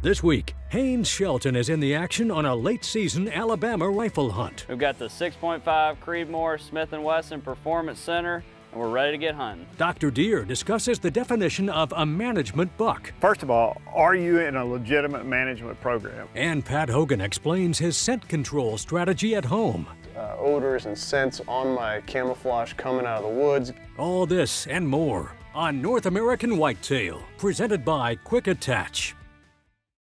This week, Haynes Shelton is in the action on a late-season Alabama rifle hunt. We've got the 6.5 Creedmoor Smith & Wesson Performance Center, and we're ready to get hunting. Dr. Deer discusses the definition of a management buck. First of all, are you in a legitimate management program? And Pat Hogan explains his scent control strategy at home. Odors and scents on my camouflage coming out of the woods. All this and more on North American Whitetail, presented by Quick Attach.